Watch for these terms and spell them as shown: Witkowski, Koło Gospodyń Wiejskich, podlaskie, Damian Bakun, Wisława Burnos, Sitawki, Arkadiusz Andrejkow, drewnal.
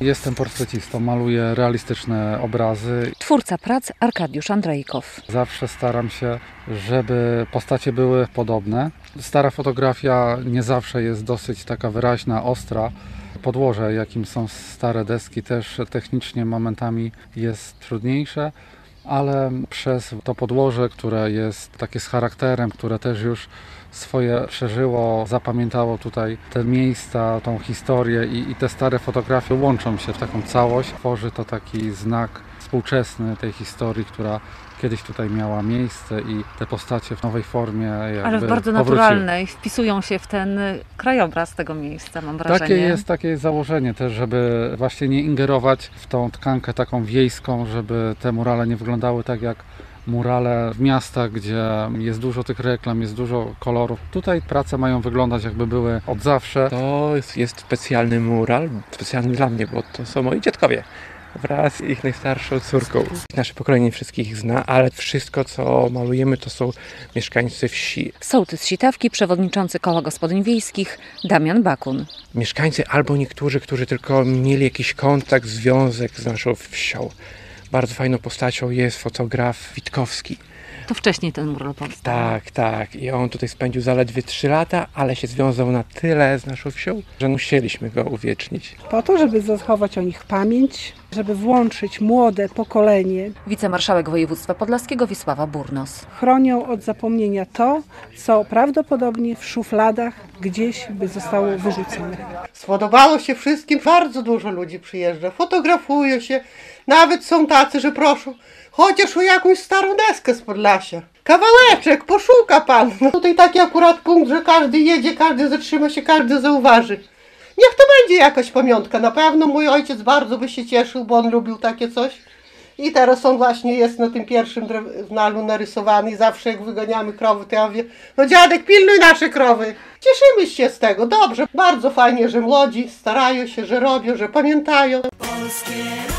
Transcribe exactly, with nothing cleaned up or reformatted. Jestem portrecistą, maluję realistyczne obrazy. Twórca prac Arkadiusz Andrejkow. Zawsze staram się, żeby postacie były podobne. Stara fotografia nie zawsze jest dosyć taka wyraźna, ostra. Podłoże, jakim są stare deski, też technicznie momentami jest trudniejsze, ale przez to podłoże, które jest takie z charakterem, które też już swoje przeżyło, zapamiętało tutaj te miejsca, tą historię i, i te stare fotografie łączą się w taką całość. Tworzy to taki znak współczesny tej historii, która kiedyś tutaj miała miejsce i te postacie w nowej formie jakby ale w bardzo powróciły. Naturalnej, wpisują się w ten krajobraz tego miejsca, mam wrażenie. Takie jest, takie jest założenie też, żeby właśnie nie ingerować w tą tkankę taką wiejską, żeby te murale nie wyglądały tak jak murale w miastach, gdzie jest dużo tych reklam, jest dużo kolorów. Tutaj prace mają wyglądać jakby były od zawsze. To jest specjalny mural, specjalny dla mnie, bo to są moi dziadkowie wraz z ich najstarszą córką. Nasze pokolenie wszystkich zna, ale wszystko, co malujemy, to są mieszkańcy wsi. Sołtys Sitawki, przewodniczący Koła Gospodyń Wiejskich, Damian Bakun. Mieszkańcy albo niektórzy, którzy tylko mieli jakiś kontakt, związek z naszą wsią. Bardzo fajną postacią jest fotograf Witkowski. To wcześniej ten mural powstał. Tak, tak. I on tutaj spędził zaledwie trzy lata, ale się związał na tyle z naszą wsią, że musieliśmy go uwiecznić. Po to, żeby zachować o nich pamięć, żeby włączyć młode pokolenie. Wicemarszałek województwa podlaskiego Wisława Burnos. Chronią od zapomnienia to, co prawdopodobnie w szufladach gdzieś by zostało wyrzucone. Spodobało się wszystkim, bardzo dużo ludzi przyjeżdża, fotografują się, nawet są tacy, że proszą chociaż o jakąś starą deskę z Podlasia. Kawałeczek, poszuka pan. No tutaj taki akurat punkt, że każdy jedzie, każdy zatrzyma się, każdy zauważy. Niech to będzie jakaś pamiątka. Na pewno mój ojciec bardzo by się cieszył, bo on lubił takie coś. I teraz on właśnie jest na tym pierwszym drewnalu narysowany. Zawsze jak wyganiamy krowy, to ja mówię, no dziadek, pilnuj nasze krowy. Cieszymy się z tego, dobrze. Bardzo fajnie, że młodzi starają się, że robią, że pamiętają. Polskie